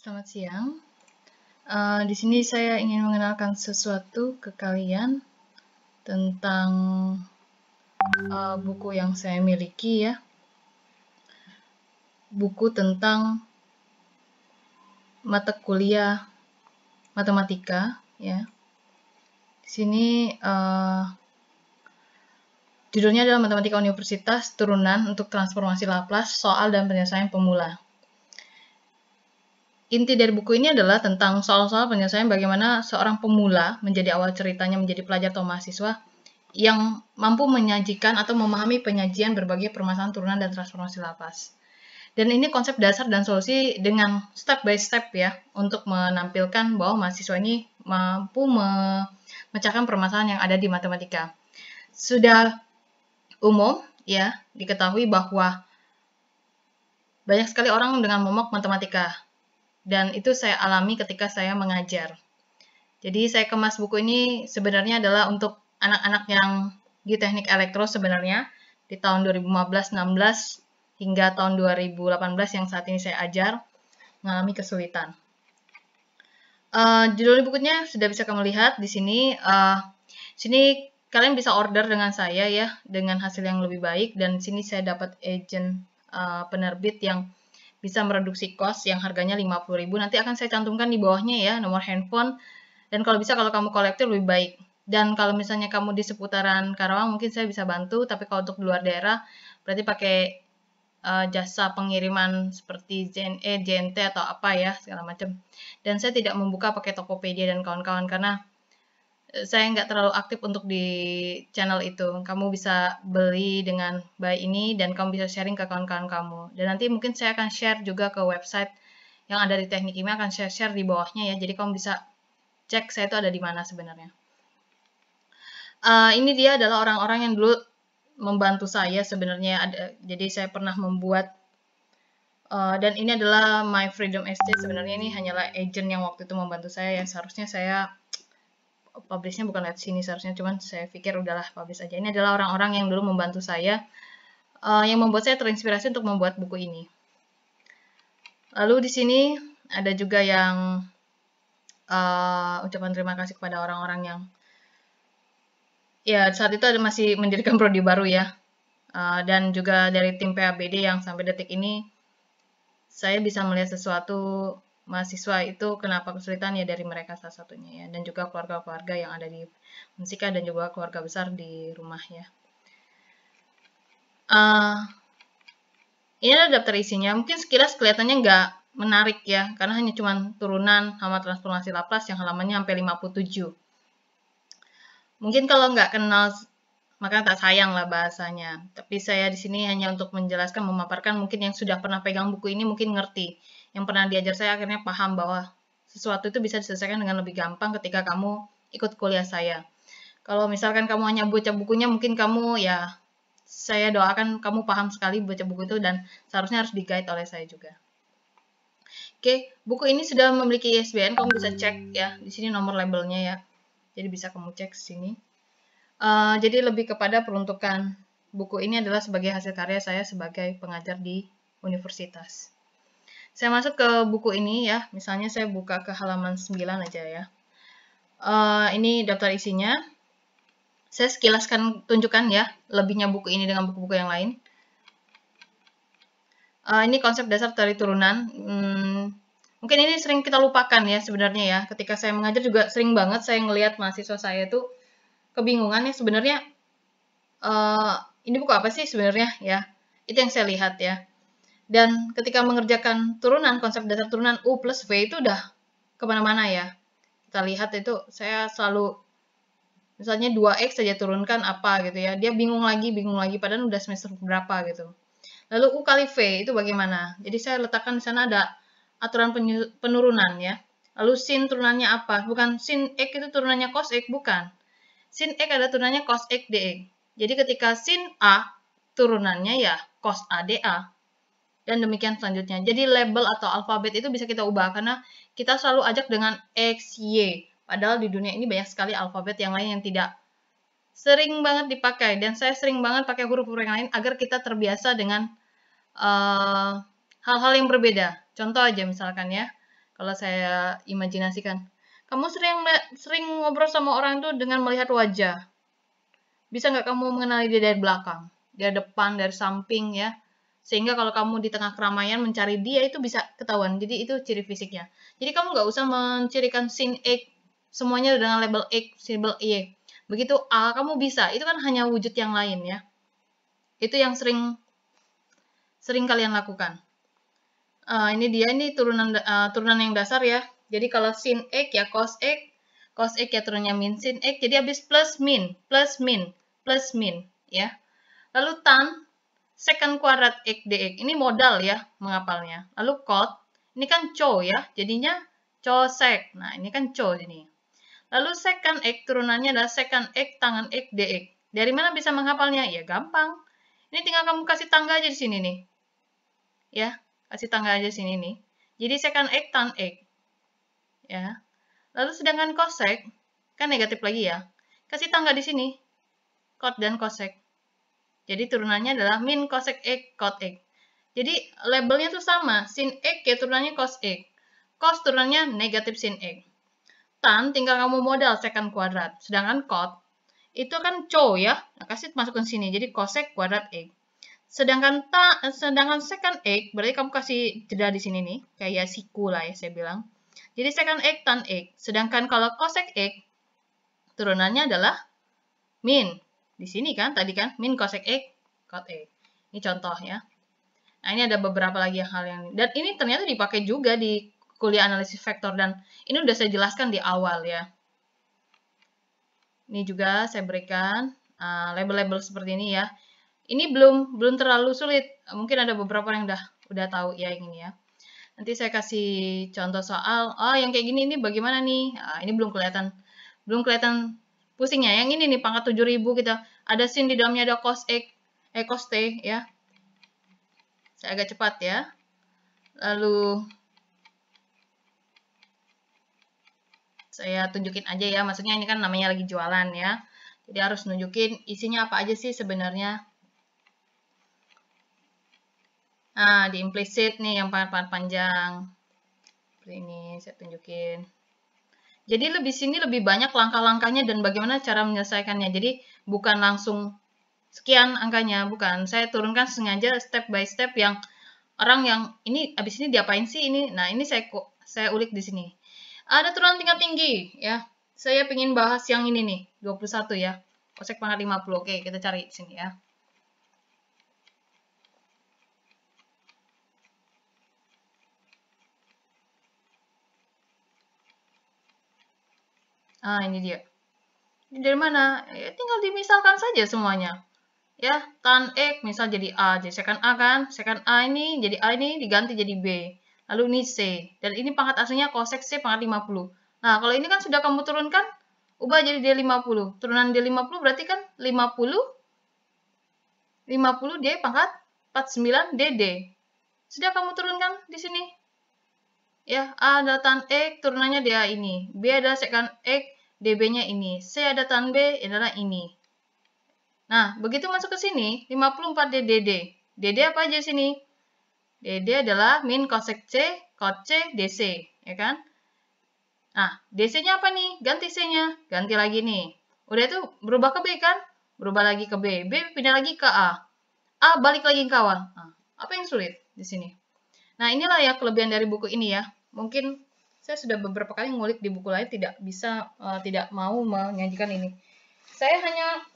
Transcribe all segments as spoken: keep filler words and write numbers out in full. Selamat siang. Uh, di sini saya ingin mengenalkan sesuatu ke kalian tentang uh, buku yang saya miliki ya. Buku tentang mata kuliah matematika ya. Di sini uh, judulnya adalah Matematika Universitas Turunan untuk Transformasi Laplace, Soal dan Penyelesaian Pemula. Inti dari buku ini adalah tentang soal-soal penyelesaian bagaimana seorang pemula menjadi awal ceritanya menjadi pelajar atau mahasiswa yang mampu menyajikan atau memahami penyajian berbagai permasalahan turunan dan transformasi Laplace. Dan ini konsep dasar dan solusi dengan step by step ya, untuk menampilkan bahwa mahasiswa ini mampu memecahkan permasalahan yang ada di matematika. Sudah umum ya diketahui bahwa banyak sekali orang dengan momok matematika, dan itu saya alami ketika saya mengajar. Jadi saya kemas buku ini sebenarnya adalah untuk anak-anak yang di teknik elektro sebenarnya di tahun dua ribu lima belas enam belas hingga tahun dua ribu delapan belas yang saat ini saya ajar mengalami kesulitan. Uh, judul bukunya sudah bisa kamu lihat di sini. Uh, sini kalian bisa order dengan saya ya, dengan hasil yang lebih baik, dan sini saya dapat agent uh, penerbit yang bisa mereduksi cost yang harganya lima puluh ribu. Nanti akan saya cantumkan di bawahnya ya, nomor handphone, dan kalau bisa kalau kamu kolektor lebih baik. Dan kalau misalnya kamu di seputaran Karawang mungkin saya bisa bantu, tapi kalau untuk luar daerah berarti pakai uh, jasa pengiriman seperti J N E, J N T atau apa ya, segala macam. Dan saya tidak membuka pakai Tokopedia dan kawan-kawan karena saya nggak terlalu aktif untuk di channel itu. Kamu bisa beli dengan buy ini dan kamu bisa sharing ke kawan-kawan kamu. Dan nanti mungkin saya akan share juga ke website yang ada di teknik ini, akan share-share di bawahnya ya. Jadi kamu bisa cek saya itu ada di mana sebenarnya. Uh, ini dia adalah orang-orang yang dulu membantu saya sebenarnya. Ada, jadi saya pernah membuat uh, dan ini adalah My Freedom Estate sebenarnya. Ini hanyalah agent yang waktu itu membantu saya yang seharusnya saya publishnya bukan lihat sini seharusnya, cuman saya pikir udahlah publish aja. Ini adalah orang-orang yang dulu membantu saya, uh, yang membuat saya terinspirasi untuk membuat buku ini. Lalu di sini ada juga yang uh, ucapan terima kasih kepada orang-orang yang ya saat itu ada masih mendirikan prodi baru ya, uh, dan juga dari tim P A B D yang sampai detik ini saya bisa melihat sesuatu. Mahasiswa itu kenapa kesulitan ya dari mereka salah satunya ya, dan juga keluarga-keluarga yang ada di Musika dan juga keluarga besar di rumah ya. Uh, ini ada daftar isinya, mungkin sekilas kelihatannya nggak menarik ya, karena hanya cuman turunan sama transformasi Laplace yang halamannya sampai lima puluh tujuh. Mungkin kalau nggak kenal maka tak sayang lah bahasanya, tapi saya di sini hanya untuk menjelaskan, memaparkan. Mungkin yang sudah pernah pegang buku ini mungkin ngerti. Yang pernah diajar saya akhirnya paham bahwa sesuatu itu bisa diselesaikan dengan lebih gampang ketika kamu ikut kuliah saya. Kalau misalkan kamu hanya baca bukunya, mungkin kamu ya, saya doakan kamu paham sekali baca buku itu dan seharusnya harus di-guide oleh saya juga. Oke, buku ini sudah memiliki I S B N, kamu bisa cek ya, di sini nomor labelnya ya. Jadi bisa kamu cek sini. Uh, jadi lebih kepada peruntukan buku ini adalah sebagai hasil karya saya sebagai pengajar di universitas. Saya masuk ke buku ini ya, misalnya saya buka ke halaman sembilan aja ya. Uh, ini daftar isinya. Saya sekilaskan tunjukkan ya, lebihnya buku ini dengan buku-buku yang lain. Uh, ini konsep dasar dari turunan. Hmm, mungkin ini sering kita lupakan ya sebenarnya ya. Ketika saya mengajar juga sering banget saya ngelihat mahasiswa saya tuh kebingungan ya sebenarnya. Uh, ini buku apa sih sebenarnya ya? Itu yang saya lihat ya. Dan ketika mengerjakan turunan, konsep dasar turunan U plus V itu udah kemana-mana ya. Kita lihat itu, saya selalu, misalnya dua X saja turunkan apa gitu ya. Dia bingung lagi, bingung lagi, padahal udah semester berapa gitu. Lalu U kali V itu bagaimana? Jadi saya letakkan di sana ada aturan penurunan ya. Lalu sin turunannya apa? Bukan sin X itu turunannya cos X, bukan. Sin X ada turunannya cos X dx. Jadi ketika sin A, turunannya ya cos A dA. Dan demikian selanjutnya. Jadi label atau alfabet itu bisa kita ubah karena kita selalu ajak dengan X, Y. Padahal di dunia ini banyak sekali alfabet yang lain yang tidak sering banget dipakai. Dan saya sering banget pakai huruf-huruf yang lain agar kita terbiasa dengan hal-hal uh, yang berbeda. Contoh aja misalkan ya. kalau saya imajinasikan. Kamu sering sering ngobrol sama orang itu dengan melihat wajah. Bisa nggak kamu mengenali dia dari belakang, dari depan, dari samping ya? Sehingga kalau kamu di tengah keramaian mencari dia itu bisa ketahuan. Jadi itu ciri fisiknya. Jadi kamu nggak usah mencirikan sin X semuanya dengan label X, label Y. Begitu A kamu bisa. Itu kan hanya wujud yang lain ya. Itu yang sering sering kalian lakukan. Uh, ini dia ini turunan uh, turunan yang dasar ya. Jadi kalau sin x ya cos x, cos x ya turunnya min sin x. Jadi habis plus min, plus min, plus min ya. Lalu tan second kuadrat x dx. Ini modal ya menghafalnya. Lalu cot, ini kan co ya. Jadinya cosec. Nah, ini kan co ini. Lalu second x turunannya adalah second x tangan x dx. Dari mana bisa menghafalnya? Ya gampang. Ini tinggal kamu kasih tangga aja di sini nih. Ya. Kasih tangga aja sini nih. Jadi secant x tan x. Ya. Lalu sedangkan cosec kan negatif lagi ya. Kasih tangga di sini. Cot dan cosec. Jadi turunannya adalah min cosec x cot x. Jadi labelnya tuh sama, sin x ya turunannya cos x. Cos turunannya negatif sin x. Tan tinggal kamu modal secant kuadrat. Sedangkan cot itu kan co ya. Nah, kasih masukin sini. Jadi cosec kuadrat x. Sedangkan ta, sedangkan secant x, berarti kamu kasih jeda di sini nih, kayak siku lah ya saya bilang. Jadi secant x tan x. Sedangkan kalau cosec x, turunannya adalah min. Di sini kan, tadi kan, min cosec x, cot x. Ini contoh ya. Nah ini ada beberapa lagi hal yang, dan ini ternyata dipakai juga di kuliah analisis vektor, dan ini udah saya jelaskan di awal ya. Ini juga saya berikan uh, label-label seperti ini ya. Ini belum belum terlalu sulit. Mungkin ada beberapa yang udah udah tahu ya yang ini ya. Nanti saya kasih contoh soal. Oh, yang kayak gini ini bagaimana nih? Nah, ini belum kelihatan. Belum kelihatan pusingnya. Yang ini nih pangkat tujuh ribu kita ada sin di dalamnya ada cos x, eh cos t ya. Saya agak cepat ya. Lalu saya tunjukin aja ya. Maksudnya ini kan namanya lagi jualan ya. Jadi harus nunjukin isinya apa aja sih sebenarnya. Nah, di implisit nih yang panjang-panjang. Seperti ini, saya tunjukin. Jadi lebih sini lebih banyak langkah-langkahnya dan bagaimana cara menyelesaikannya. Jadi bukan langsung sekian angkanya, bukan. Saya turunkan sengaja step by step yang orang yang ini habis ini diapain sih ini. Nah, ini saya saya ulik di sini. Ada turunan tingkat tinggi ya. Saya pengen bahas yang ini nih, dua puluh satu ya. Cosec pangkat lima puluh. Oke, kita cari di sini ya. Ah, ini dia. Ini dari mana? Ya, tinggal dimisalkan saja semuanya. Ya, tan X misal jadi A. Jadi secant A kan? Secant A ini, jadi A ini diganti jadi B. Lalu ini C. Dan ini pangkat aslinya cosec C pangkat lima puluh. Nah, kalau ini kan sudah kamu turunkan, ubah jadi D lima puluh. Turunan D lima puluh berarti kan lima puluh. lima puluh D pangkat empat puluh sembilan D D. Sudah kamu turunkan di sini. Ya, A ada tan X, turunannya dia ini. B ada secant X, D B-nya ini. C ada tan B, adalah ini. Nah, begitu masuk ke sini, lima puluh empat D D D. D D apa aja sini? D D adalah min cosec C, cot C, D C. Ya kan? Nah, D C-nya apa nih? Ganti C-nya. Ganti lagi nih. Udah itu berubah ke B kan? Berubah lagi ke B. B pindah lagi ke A. A balik lagi ke awal. Nah, apa yang sulit di sini? Nah, inilah ya kelebihan dari buku ini ya. Mungkin saya sudah beberapa kali ngulik di buku lain tidak bisa, uh, tidak mau menyajikan ini. Saya hanya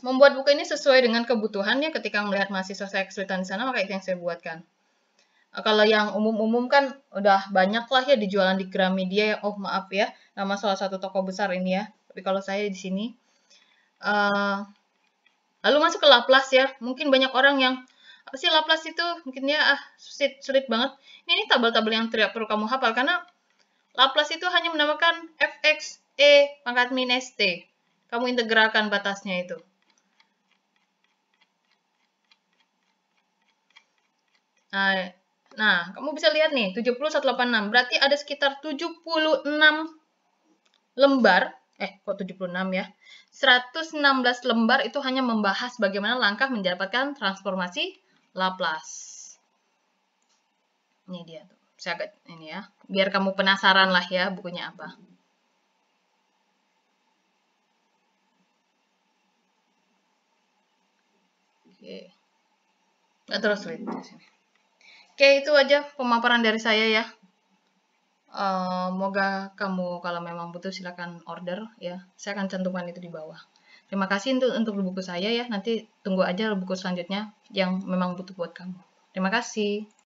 membuat buku ini sesuai dengan kebutuhannya ketika melihat mahasiswa saya kesulitan di sana, maka itu yang saya buatkan. Uh, kalau yang umum-umum kan udah banyak lah ya dijualan di Gramedia ya. Oh, maaf ya, nama salah satu toko besar ini ya. Tapi kalau saya di sini. Uh, lalu masuk ke Laplace ya. Mungkin banyak orang yang apa sih Laplace itu? Mungkin ya ah, sulit, sulit banget. Ini tabel-tabel yang tidak perlu kamu hafal karena Laplace itu hanya menambahkan fx e pangkat min st. Kamu integralkan batasnya itu. Nah, nah, kamu bisa lihat nih tujuh puluh satu delapan enam. Berarti ada sekitar tujuh puluh enam lembar. Eh, kok tujuh puluh enam ya? seratus enam belas lembar itu hanya membahas bagaimana langkah mendapatkan transformasi Laplace. Ini dia tuh. Saya agak ini ya, biar kamu penasaran lah ya bukunya apa. Oke. Nah, terus lihat di sini. Oke, itu aja pemaparan dari saya ya. Uh, moga kamu kalau memang butuh silakan order ya. Saya akan cantumkan itu di bawah. Terima kasih untuk, untuk buku saya ya. Nanti tunggu aja buku selanjutnya yang memang butuh buat kamu. Terima kasih.